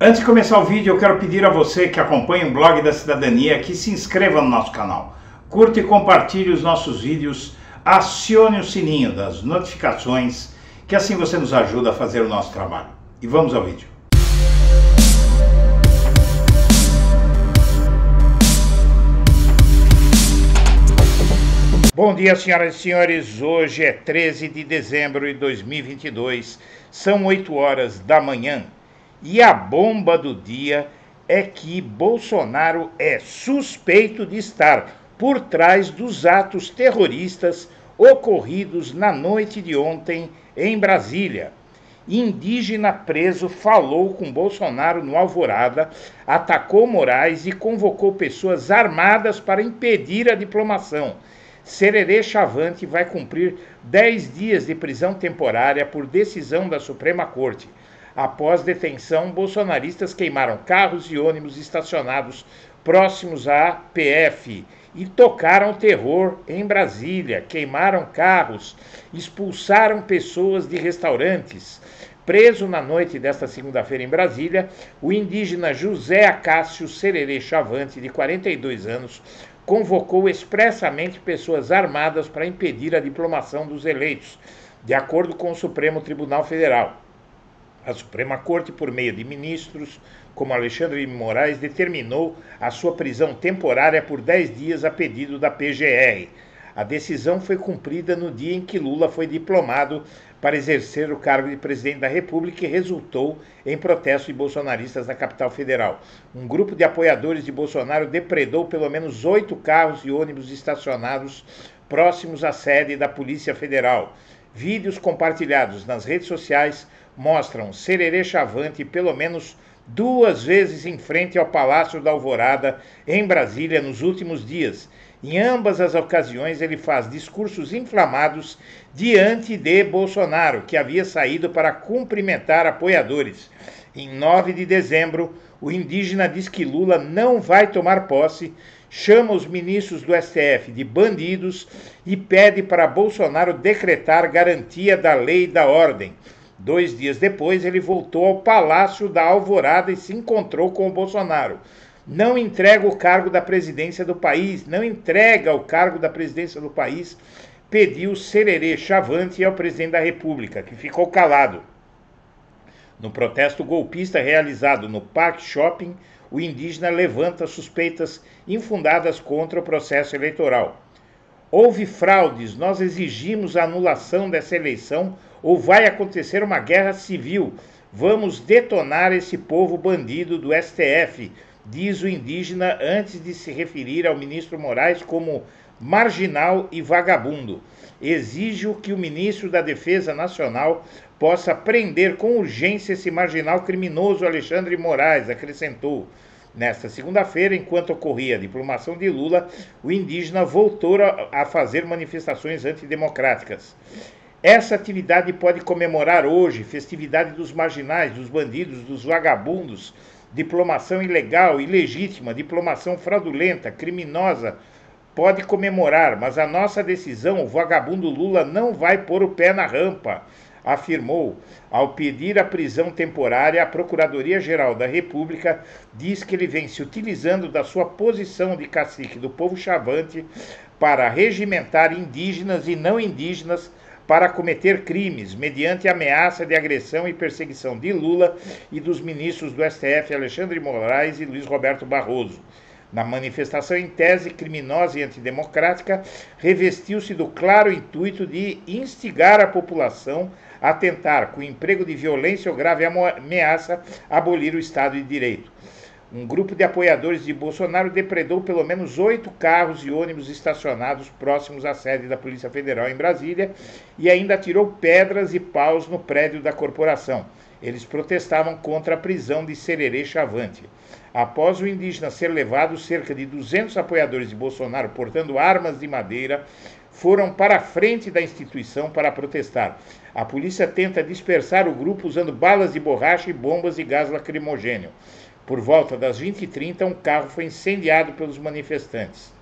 Antes de começar o vídeo, eu quero pedir a você que acompanha o blog da Cidadania que se inscreva no nosso canal, curta e compartilhe os nossos vídeos, acione o sininho das notificações, que assim você nos ajuda a fazer o nosso trabalho. E vamos ao vídeo. Bom dia, senhoras e senhores. Hoje é 13 de dezembro de 2022, são 8 horas da manhã. E a bomba do dia é que Bolsonaro é suspeito de estar por trás dos atos terroristas ocorridos na noite de ontem em Brasília. Indígena preso falou com Bolsonaro no Alvorada, atacou Moraes e convocou pessoas armadas para impedir a diplomação. Serere Xavante vai cumprir 10 dias de prisão temporária por decisão da Suprema Corte. Após detenção, bolsonaristas queimaram carros e ônibus estacionados próximos à PF e tocaram terror em Brasília, queimaram carros, expulsaram pessoas de restaurantes. Preso na noite desta segunda-feira em Brasília, o indígena José Acácio Serere Xavante, de 42 anos, convocou expressamente pessoas armadas para impedir a diplomação dos eleitos, de acordo com o Supremo Tribunal Federal. A Suprema Corte, por meio de ministros como Alexandre de Moraes, determinou a sua prisão temporária por 10 dias a pedido da PGR. A decisão foi cumprida no dia em que Lula foi diplomado para exercer o cargo de presidente da República e resultou em protesto de bolsonaristas na capital federal. Um grupo de apoiadores de Bolsonaro depredou pelo menos 8 carros e ônibus estacionados próximos à sede da Polícia Federal. Vídeos compartilhados nas redes sociais mostram Serere Xavante pelo menos 2 vezes em frente ao Palácio da Alvorada, em Brasília, nos últimos dias. Em ambas as ocasiões, ele faz discursos inflamados diante de Bolsonaro, que havia saído para cumprimentar apoiadores. Em 9 de dezembro, o indígena diz que Lula não vai tomar posse, chama os ministros do STF de bandidos e pede para Bolsonaro decretar garantia da lei e da ordem. 2 dias depois, ele voltou ao Palácio da Alvorada e se encontrou com o Bolsonaro. Não entrega o cargo da presidência do país, pediu Serere Xavante ao presidente da República, que ficou calado. No protesto golpista realizado no Parque Shopping, o indígena levanta suspeitas infundadas contra o processo eleitoral. Houve fraudes, nós exigimos a anulação dessa eleição ou vai acontecer uma guerra civil. Vamos detonar esse povo bandido do STF, diz o indígena antes de se referir ao ministro Moraes como marginal e vagabundo. Exijo que o ministro da Defesa Nacional possa prender com urgência esse marginal criminoso Alexandre Moraes, acrescentou. Nesta segunda-feira, enquanto ocorria a diplomação de Lula, o indígena voltou a fazer manifestações antidemocráticas. Essa atividade pode comemorar hoje, festividade dos marginais, dos bandidos, dos vagabundos, diplomação ilegal, ilegítima, diplomação fraudulenta, criminosa, pode comemorar, mas a nossa decisão, o vagabundo Lula não vai pôr o pé na rampa, afirmou. Ao pedir a prisão temporária, a Procuradoria-Geral da República diz que ele vem se utilizando da sua posição de cacique do povo Xavante para regimentar indígenas e não indígenas para cometer crimes, mediante ameaça de agressão e perseguição de Lula e dos ministros do STF Alexandre de Moraes e Luiz Roberto Barroso. Na manifestação em tese criminosa e antidemocrática, revestiu-se do claro intuito de instigar a população a tentar, com emprego de violência ou grave ameaça, abolir o Estado de Direito. Um grupo de apoiadores de Bolsonaro depredou pelo menos 8 carros e ônibus estacionados próximos à sede da Polícia Federal em Brasília e ainda atirou pedras e paus no prédio da corporação. Eles protestavam contra a prisão de Serere Xavante. Após o indígena ser levado, cerca de 200 apoiadores de Bolsonaro portando armas de madeira foram para a frente da instituição para protestar. A polícia tenta dispersar o grupo usando balas de borracha e bombas de gás lacrimogêneo. Por volta das 20h30, um carro foi incendiado pelos manifestantes.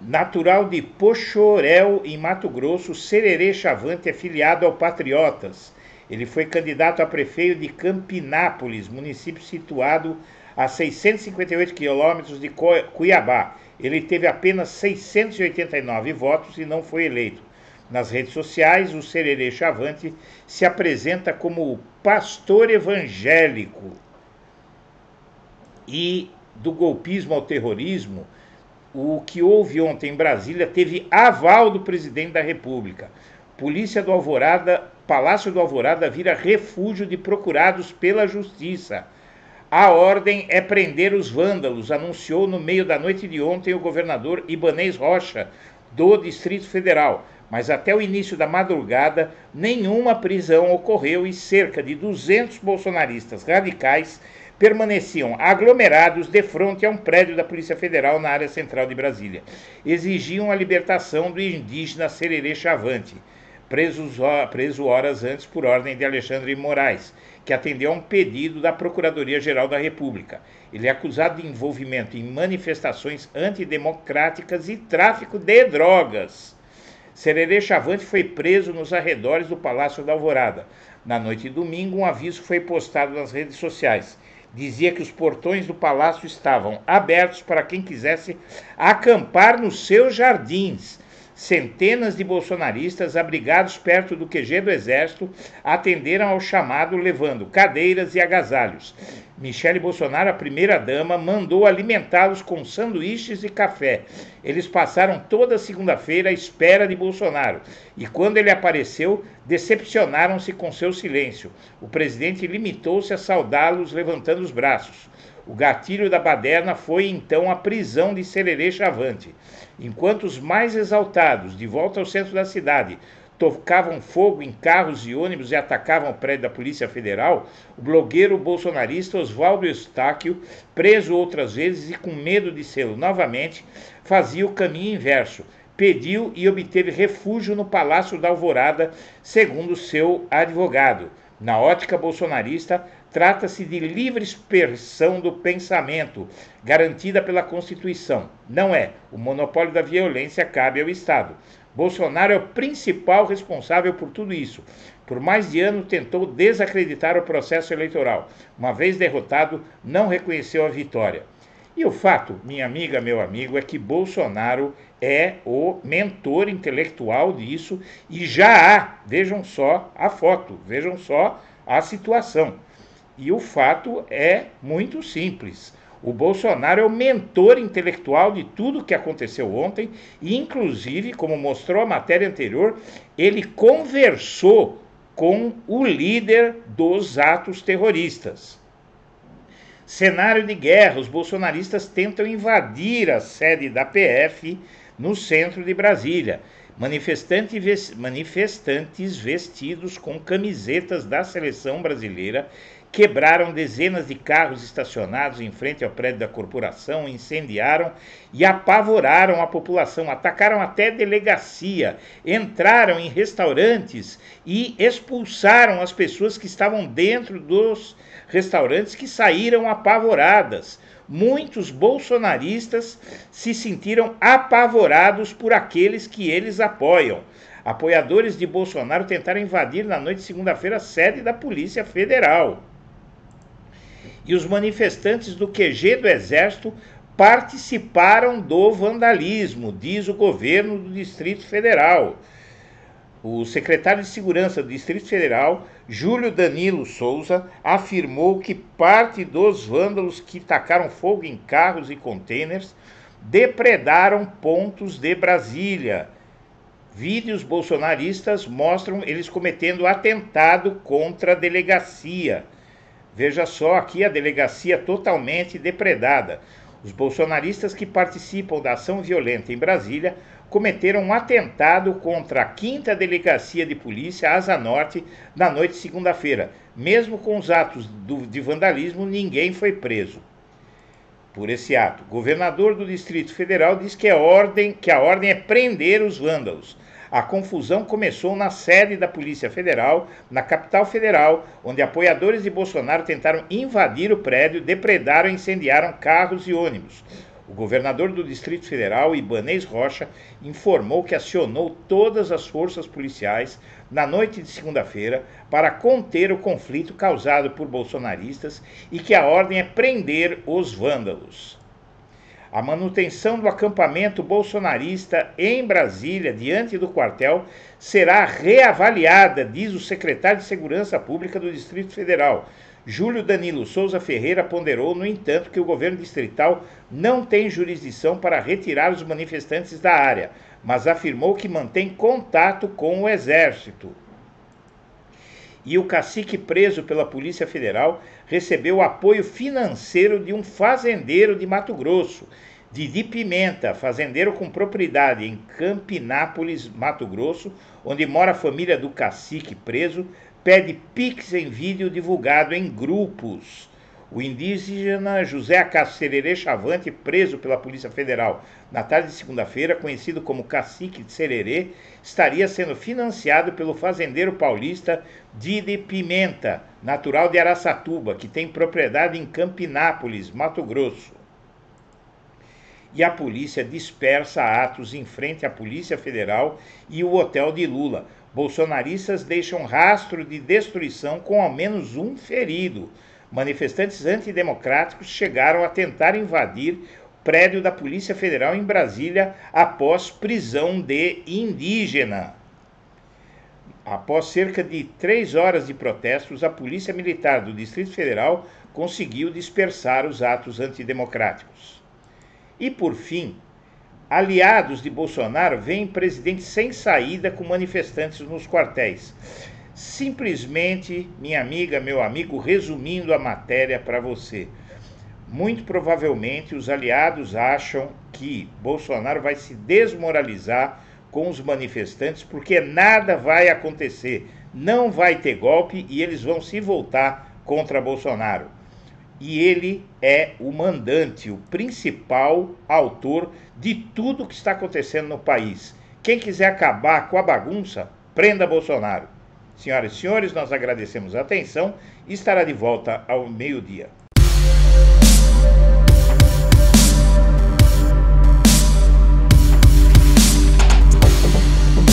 Natural de Poxoréu, em Mato Grosso, Serere Xavante é filiado ao Patriotas. Ele foi candidato a prefeito de Campinápolis, município situado a 658 quilômetros de Cuiabá. Ele teve apenas 689 votos e não foi eleito. Nas redes sociais, o Serere Xavante se apresenta como o pastor evangélico. E do golpismo ao terrorismo, o que houve ontem em Brasília teve aval do presidente da República. Polícia do Alvorada, Palácio do Alvorada vira refúgio de procurados pela Justiça. A ordem é prender os vândalos, anunciou no meio da noite de ontem o governador Ibaneis Rocha, do Distrito Federal. Mas até o início da madrugada, nenhuma prisão ocorreu e cerca de 200 bolsonaristas radicais permaneciam aglomerados de frente a um prédio da Polícia Federal na área central de Brasília. Exigiam a libertação do indígena Serere Xavante, preso horas antes por ordem de Alexandre de Moraes, que atendeu a um pedido da Procuradoria-Geral da República. Ele é acusado de envolvimento em manifestações antidemocráticas e tráfico de drogas. Serere Xavante foi preso nos arredores do Palácio da Alvorada. Na noite de domingo, um aviso foi postado nas redes sociais. Dizia que os portões do palácio estavam abertos para quem quisesse acampar nos seus jardins. Centenas de bolsonaristas abrigados perto do QG do Exército atenderam ao chamado levando cadeiras e agasalhos. Michele Bolsonaro, a primeira-dama, mandou alimentá-los com sanduíches e café. Eles passaram toda segunda-feira à espera de Bolsonaro e, quando ele apareceu, decepcionaram-se com seu silêncio. O presidente limitou-se a saudá-los levantando os braços. O gatilho da baderna foi, então, a prisão de Serere Xavante. Enquanto os mais exaltados, de volta ao centro da cidade, tocavam fogo em carros e ônibus e atacavam o prédio da Polícia Federal, o blogueiro bolsonarista Oswaldo Eustáquio, preso outras vezes e com medo de sê-lo novamente, fazia o caminho inverso, pediu e obteve refúgio no Palácio da Alvorada, segundo seu advogado. Na ótica bolsonarista, trata-se de livre expressão do pensamento, garantida pela Constituição. Não é. O monopólio da violência cabe ao Estado. Bolsonaro é o principal responsável por tudo isso. Por mais de ano tentou desacreditar o processo eleitoral. Uma vez derrotado, não reconheceu a vitória. E o fato, minha amiga, meu amigo, é que Bolsonaro é o mentor intelectual disso e já há, vejam só a foto, vejam só a situação. E o fato é muito simples. O Bolsonaro é o mentor intelectual de tudo que aconteceu ontem e, inclusive, como mostrou a matéria anterior, ele conversou com o líder dos atos terroristas. Cenário de guerra, os bolsonaristas tentam invadir a sede da PF no centro de Brasília. Manifestantes vestidos com camisetas da seleção brasileira quebraram dezenas de carros estacionados em frente ao prédio da corporação, incendiaram e apavoraram a população, atacaram até delegacia, entraram em restaurantes e expulsaram as pessoas que estavam dentro dos restaurantes que saíram apavoradas. Muitos bolsonaristas se sentiram apavorados por aqueles que eles apoiam. Apoiadores de Bolsonaro tentaram invadir na noite de segunda-feira a sede da Polícia Federal. E os manifestantes do QG do Exército participaram do vandalismo, diz o governo do Distrito Federal. O secretário de Segurança do Distrito Federal, Júlio Danilo Souza, afirmou que parte dos vândalos que tacaram fogo em carros e contêineres depredaram pontos de Brasília. Vídeos bolsonaristas mostram eles cometendo atentado contra a delegacia. Veja só aqui a delegacia totalmente depredada. Os bolsonaristas que participam da ação violenta em Brasília cometeram um atentado contra a 5ª Delegacia de Polícia, Asa Norte, na noite de segunda-feira. Mesmo com os atos de vandalismo, ninguém foi preso por esse ato. O governador do Distrito Federal diz que a ordem é prender os vândalos. A confusão começou na sede da Polícia Federal, na capital federal, onde apoiadores de Bolsonaro tentaram invadir o prédio, depredaram e incendiaram carros e ônibus. O governador do Distrito Federal, Ibaneis Rocha, informou que acionou todas as forças policiais na noite de segunda-feira para conter o conflito causado por bolsonaristas e que a ordem é prender os vândalos. A manutenção do acampamento bolsonarista em Brasília, diante do quartel, será reavaliada, diz o secretário de Segurança Pública do Distrito Federal. Júlio Danilo Souza Ferreira ponderou, no entanto, que o governo distrital não tem jurisdição para retirar os manifestantes da área, mas afirmou que mantém contato com o Exército. E o cacique preso pela Polícia Federal recebeu apoio financeiro de um fazendeiro de Mato Grosso, Didi Pimenta, fazendeiro com propriedade em Campinápolis, Mato Grosso, onde mora a família do cacique preso, pede pix em vídeo divulgado em grupos. O indígena José Serere Xavante, preso pela Polícia Federal na tarde de segunda-feira, conhecido como Cacique de Serere, estaria sendo financiado pelo fazendeiro paulista Didi Pimenta, natural de Araçatuba, que tem propriedade em Campinápolis, Mato Grosso. E a polícia dispersa atos em frente à Polícia Federal e o hotel de Lula. Bolsonaristas deixam rastro de destruição com ao menos um ferido. Manifestantes antidemocráticos chegaram a tentar invadir o prédio da Polícia Federal em Brasília após prisão de indígena. Após cerca de 3 horas de protestos, a Polícia Militar do Distrito Federal conseguiu dispersar os atos antidemocráticos. E, por fim, aliados de Bolsonaro veem presidente sem saída com manifestantes nos quartéis. Simplesmente, minha amiga, meu amigo, resumindo a matéria para você. Muito provavelmente os aliados acham que Bolsonaro vai se desmoralizar com os manifestantes porque nada vai acontecer. Não vai ter golpe e eles vão se voltar contra Bolsonaro. E ele é o mandante, o principal autor de tudo que está acontecendo no país. Quem quiser acabar com a bagunça, prenda Bolsonaro. Senhoras e senhores, nós agradecemos a atenção e estará de volta ao meio-dia.